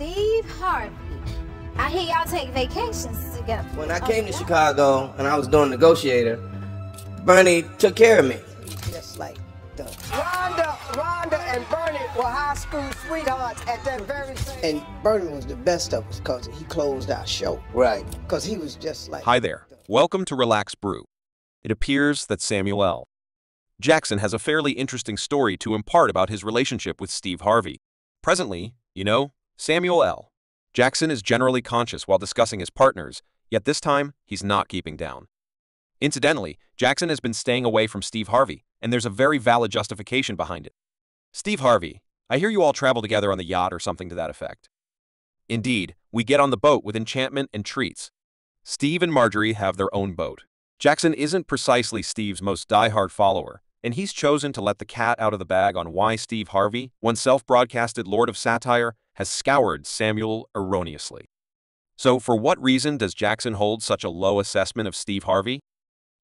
Steve Harvey. I hear y'all take vacations together. When I came to Chicago and I was doing Negotiator, Bernie took care of me. Just like the Rhonda and Bernie were high school sweethearts at that very same. And Bernie was the best of us because he closed our show. Right. Because he was just like. Hi there. Welcome to Relax Brew. It appears that Samuel L. Jackson has a fairly interesting story to impart about his relationship with Steve Harvey. Presently, you know, Samuel L. Jackson is generally conscious while discussing his partners, yet this time, he's not keeping down. Incidentally, Jackson has been staying away from Steve Harvey, and there's a very valid justification behind it. Steve Harvey, I hear you all travel together on the yacht or something to that effect. Indeed, we get on the boat with enchantment and treats. Steve and Marjorie have their own boat. Jackson isn't precisely Steve's most diehard follower, and he's chosen to let the cat out of the bag on why Steve Harvey, once self-broadcasted Lord of Satire, has scoured Samuel erroneously. So for what reason does Jackson hold such a low assessment of Steve Harvey?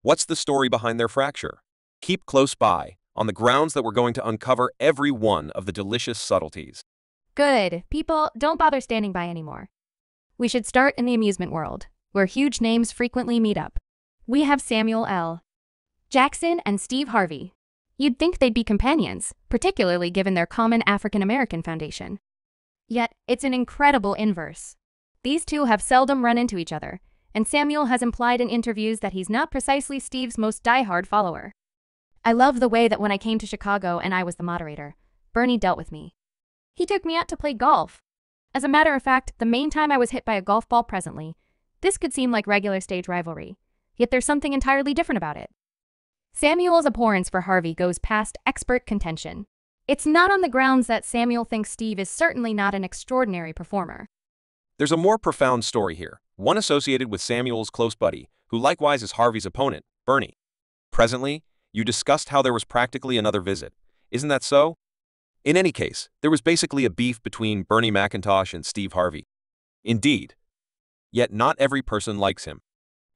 What's the story behind their fracture? Keep close by, on the grounds that we're going to uncover every one of the delicious subtleties. Good. People, don't bother standing by anymore. We should start in the amusement world, where huge names frequently meet up. We have Samuel L. Jackson and Steve Harvey. You'd think they'd be companions, particularly given their common African-American foundation. Yet, it's an incredible inverse. These two have seldom run into each other, and Samuel has implied in interviews that he's not precisely Steve's most diehard follower. I love the way that when I came to Chicago and I was the moderator, Bernie dealt with me. He took me out to play golf. As a matter of fact, the main time I was hit by a golf ball presently, this could seem like regular stage rivalry, yet there's something entirely different about it. Samuel's abhorrence for Harvey goes past expert contention. It's not on the grounds that Samuel thinks Steve is certainly not an extraordinary performer. There's a more profound story here, one associated with Samuel's close buddy, who likewise is Harvey's opponent, Bernie. Presently, you discussed how there was practically another visit. Isn't that so? In any case, there was basically a beef between Bernie McIntosh and Steve Harvey. Indeed. Yet not every person likes him.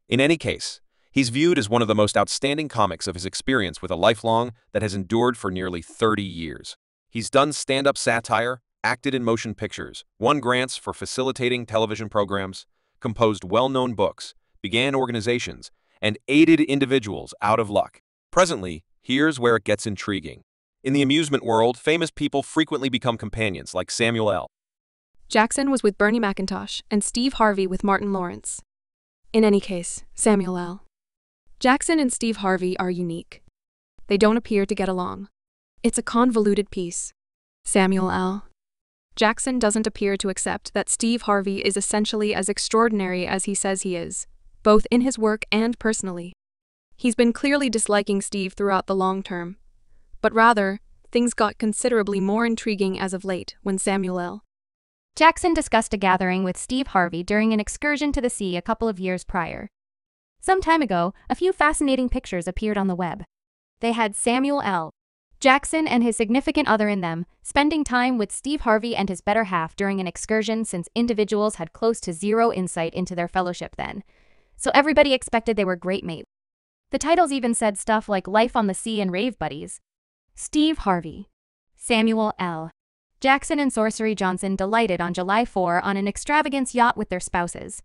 In any case, he's viewed as one of the most outstanding comics of his experience with a lifelong that has endured for nearly 30 years. He's done stand-up satire, acted in motion pictures, won grants for facilitating television programs, composed well-known books, began organizations, and aided individuals out of luck. Presently, here's where it gets intriguing. In the amusement world, famous people frequently become companions like Samuel L. Jackson was with Bernie McIntosh and Steve Harvey with Martin Lawrence. In any case, Samuel L. Jackson and Steve Harvey are unique. They don't appear to get along. It's a convoluted piece. Samuel L. Jackson doesn't appear to accept that Steve Harvey is essentially as extraordinary as he says he is, both in his work and personally. He's been clearly disliking Steve throughout the long term. But rather, things got considerably more intriguing as of late when Samuel L. Jackson discussed a gathering with Steve Harvey during an excursion to the sea a couple of years prior. Some time ago, a few fascinating pictures appeared on the web. They had Samuel L. Jackson and his significant other in them, spending time with Steve Harvey and his better half during an excursion since individuals had close to zero insight into their fellowship then. So everybody expected they were great mates. The titles even said stuff like Life on the Sea and Rave Buddies. Steve Harvey. Samuel L. Jackson and Sorcery Johnson delighted on July 4 on an extravagance yacht with their spouses.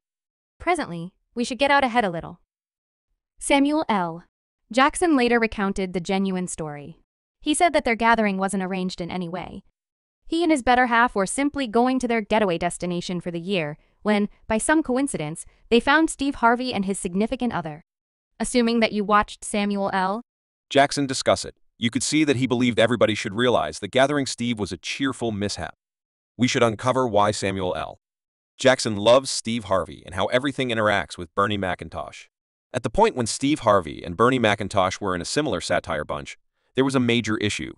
Presently, we should get out ahead a little. Samuel L. Jackson later recounted the genuine story. He said that their gathering wasn't arranged in any way. He and his better half were simply going to their getaway destination for the year when, by some coincidence, they found Steve Harvey and his significant other. Assuming that you watched Samuel L. Jackson discuss it, you could see that he believed everybody should realize that gathering Steve was a cheerful mishap. We should uncover why Samuel L. Jackson loves Steve Harvey and how everything interacts with Bernie McIntosh. At the point when Steve Harvey and Bernie McIntosh were in a similar satire bunch, there was a major issue.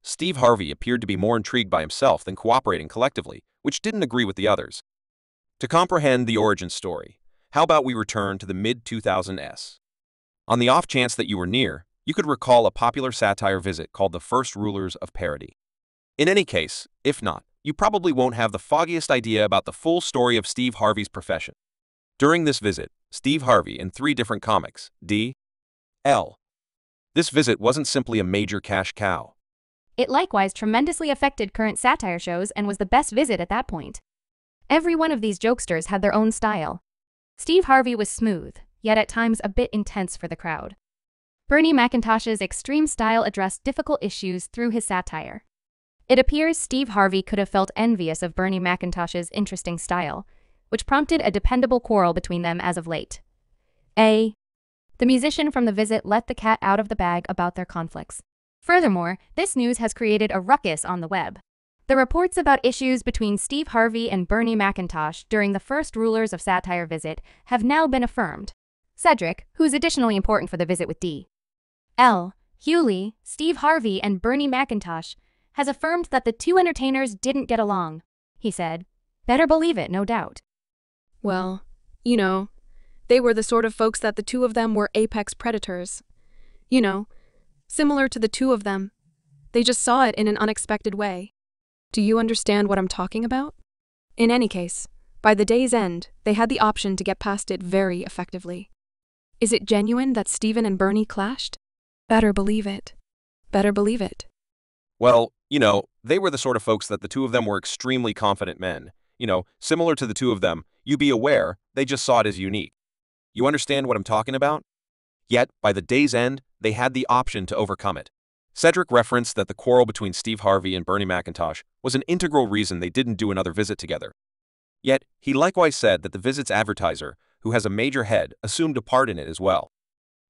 Steve Harvey appeared to be more intrigued by himself than cooperating collectively, which didn't agree with the others. To comprehend the origin story, how about we return to the mid-2000s? On the off chance that you were near, you could recall a popular satire visit called the First Rulers of Parody. In any case, if not, you probably won't have the foggiest idea about the full story of Steve Harvey's profession. During this visit, Steve Harvey and three different comics, D.L. This visit wasn't simply a major cash cow. It likewise tremendously affected current satire shows and was the best visit at that point. Every one of these jokesters had their own style. Steve Harvey was smooth, yet at times a bit intense for the crowd. Bernie Mac's extreme style addressed difficult issues through his satire. It appears Steve Harvey could have felt envious of Bernie Mac's interesting style, which prompted a dependable quarrel between them as of late. The musician from The Visit let the cat out of the bag about their conflicts. Furthermore, this news has created a ruckus on the web. The reports about issues between Steve Harvey and Bernie Mac during the First Rulers of Satire visit have now been affirmed. Cedric, who's additionally important for the visit with D.L. Hughley, Steve Harvey and Bernie Mac, has affirmed that the two entertainers didn't get along. He said, "Better believe it, no doubt." Well, you know, they were the sort of folks that the two of them were apex predators. You know, similar to the two of them. They just saw it in an unexpected way. Do you understand what I'm talking about? In any case, by the day's end, they had the option to get past it very effectively. Is it genuine that Stephen and Bernie clashed? Better believe it. Better believe it. Well, you know, they were the sort of folks that the two of them were extremely confident men. You know, similar to the two of them, you be aware, they just saw it as unique. You understand what I'm talking about? Yet, by the day's end, they had the option to overcome it. Cedric referenced that the quarrel between Steve Harvey and Bernie Mac was an integral reason they didn't do another visit together. Yet, he likewise said that the visit's advertiser, who has a major head, assumed a part in it as well.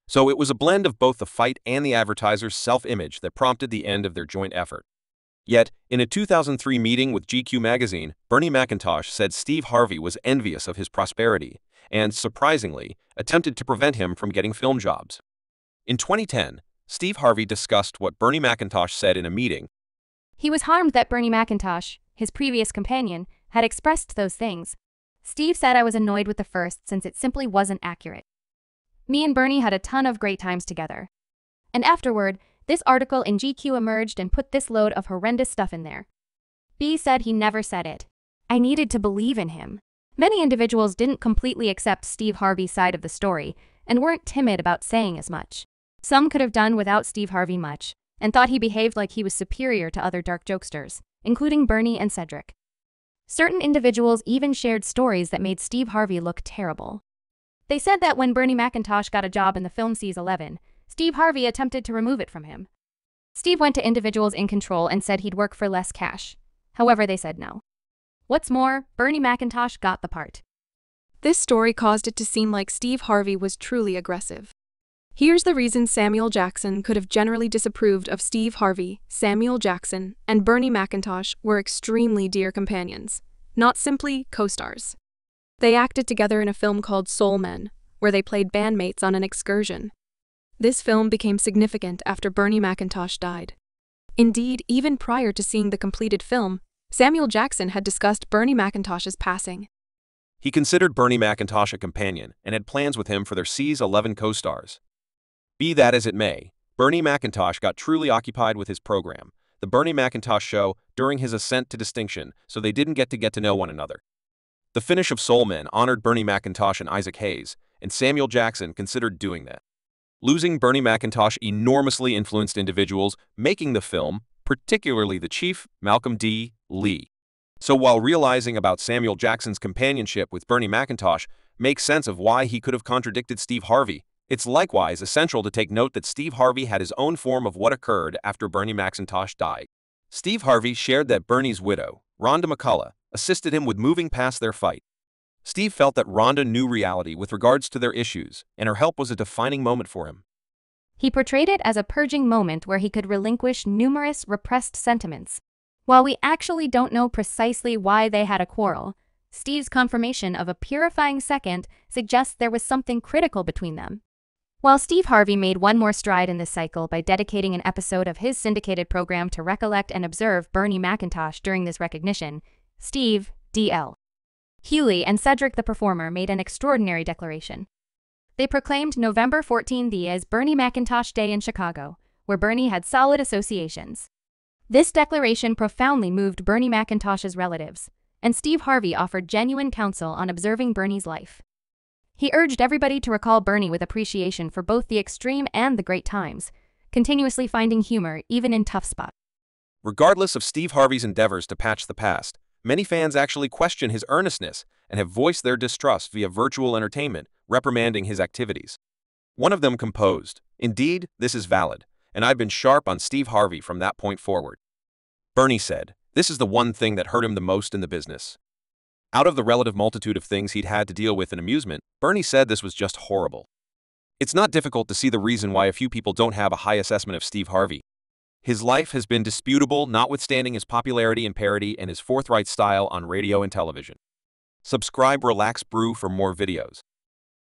So it was a blend of both the fight and the advertiser's self-image that prompted the end of their joint effort. Yet, in a 2003 meeting with GQ magazine, Bernie Mac said Steve Harvey was envious of his prosperity and, surprisingly, attempted to prevent him from getting film jobs. In 2010, Steve Harvey discussed what Bernie Mac said in a meeting. He was harmed that Bernie Mac, his previous companion, had expressed those things. Steve said, "I was annoyed with the first since it simply wasn't accurate. Me and Bernie had a ton of great times together." And afterward, this article in GQ emerged and put this load of horrendous stuff in there. B said he never said it. I needed to believe in him. Many individuals didn't completely accept Steve Harvey's side of the story and weren't timid about saying as much. Some could have done without Steve Harvey much, and thought he behaved like he was superior to other dark jokesters, including Bernie and Cedric. Certain individuals even shared stories that made Steve Harvey look terrible. They said that when Bernie Mac got a job in the film Ocean's 11, Steve Harvey attempted to remove it from him. Steve went to individuals in control and said he'd work for less cash. However, they said no. What's more, Bernie Mac got the part. This story caused it to seem like Steve Harvey was truly aggressive. Here's the reason Samuel Jackson could have generally disapproved of Steve Harvey. Samuel Jackson and Bernie Mac were extremely dear companions, not simply co-stars. They acted together in a film called Soul Men, where they played bandmates on an excursion. This film became significant after Bernie Mac died. Indeed, even prior to seeing the completed film, Samuel Jackson had discussed Bernie Mac's passing. He considered Bernie Mac a companion and had plans with him for their Ocean's 11 co-stars. Be that as it may, Bernie Mac got truly occupied with his program, The Bernie Mac Show, during his ascent to distinction, so they didn't get to know one another. The finish of Soul Men honored Bernie Mac and Isaac Hayes, and Samuel Jackson considered doing that. Losing Bernie Mac enormously influenced individuals making the film, particularly the chief, Malcolm D. Lee. So while realizing about Samuel Jackson's companionship with Bernie Mac makes sense of why he could have contradicted Steve Harvey, it's likewise essential to take note that Steve Harvey had his own form of what occurred after Bernie Mac died. Steve Harvey shared that Bernie's widow, Rhonda McCullough, assisted him with moving past their fight. Steve felt that Rhonda knew reality with regards to their issues, and her help was a defining moment for him. He portrayed it as a purging moment where he could relinquish numerous repressed sentiments. While we actually don't know precisely why they had a quarrel, Steve's confirmation of a purifying second suggests there was something critical between them. While Steve Harvey made one more stride in this cycle by dedicating an episode of his syndicated program to recollect and observe Bernie Mac during this recognition, Steve, D.L. Hughley and Cedric the Performer made an extraordinary declaration. They proclaimed November 14th as Bernie Mac Day in Chicago, where Bernie had solid associations. This declaration profoundly moved Bernie Mac relatives, and Steve Harvey offered genuine counsel on observing Bernie's life. He urged everybody to recall Bernie with appreciation for both the extreme and the great times, continuously finding humor even in tough spots. Regardless of Steve Harvey's endeavors to patch the past, many fans actually question his earnestness and have voiced their distrust via virtual entertainment, reprimanding his activities. One of them composed, "Indeed, this is valid, and I've been sharp on Steve Harvey from that point forward." Bernie said, "This is the one thing that hurt him the most in the business." Out of the relative multitude of things he'd had to deal with in amusement, Bernie said this was just horrible. It's not difficult to see the reason why a few people don't have a high assessment of Steve Harvey. His life has been disputable, notwithstanding his popularity and parody and his forthright style on radio and television. Subscribe Relax Brew for more videos.